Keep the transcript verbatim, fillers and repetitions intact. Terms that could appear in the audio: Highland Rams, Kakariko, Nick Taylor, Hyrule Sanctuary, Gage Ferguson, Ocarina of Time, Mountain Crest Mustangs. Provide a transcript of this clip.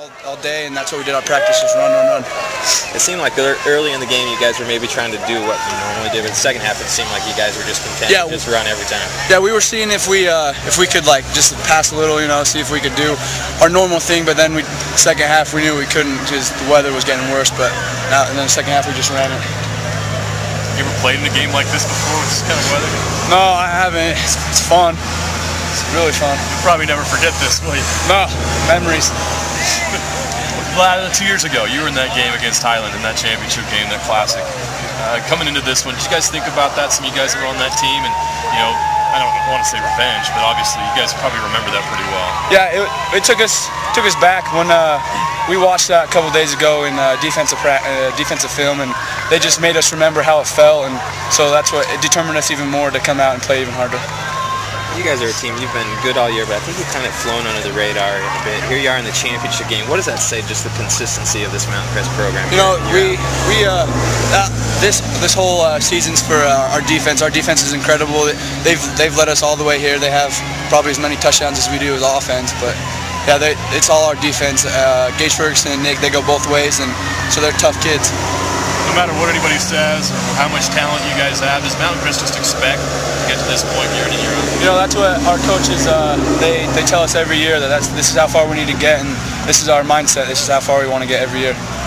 all, all day, and that's what we did our practice, just run, run, run. It seemed like early in the game you guys were maybe trying to do what you normally did, but the second half it seemed like you guys were just content yeah, to just run every time. Yeah, we were seeing if we uh, if we could like just pass a little, you know, see if we could do our normal thing, but then we second half we knew we couldn't because the weather was getting worse, but now, and then the second half we just ran it. You ever played in a game like this before with this kind of weather? No, I haven't. It's, it's fun. It's really fun. You'll probably never forget this, will you? No, memories. Two years ago, you were in that game against Highland in that championship game, that classic. Uh, coming into this one, did you guys think about that? Some of you guys were on that team, and you know, I don't want to say revenge, but obviously you guys probably remember that pretty well. Yeah, it, it took us took us back when uh, we watched that a couple days ago in uh, defensive pra uh, defensive film, and they just made us remember how it felt, and so that's what it determined us even more to come out and play even harder. You guys are a team, you've been good all year, but I think you've kind of flown under the radar a bit. Here you are in the championship game. What does that say, just the consistency of this Mountain Crest program? You know, we, we uh, uh, this this whole uh, season's for uh, our defense. Our defense is incredible. They've they've led us all the way here. They have probably as many touchdowns as we do as offense, but yeah, they, it's all our defense. Uh, Gage Ferguson and Nick, they go both ways, and so they're tough kids. No matter what anybody says, or how much talent you guys have, does Mountain Crest just expect to get to this point year in and year out? You know, that's what our coaches, uh, they, they tell us every year, that that's, this is how far we need to get, and this is our mindset, this is how far we want to get every year.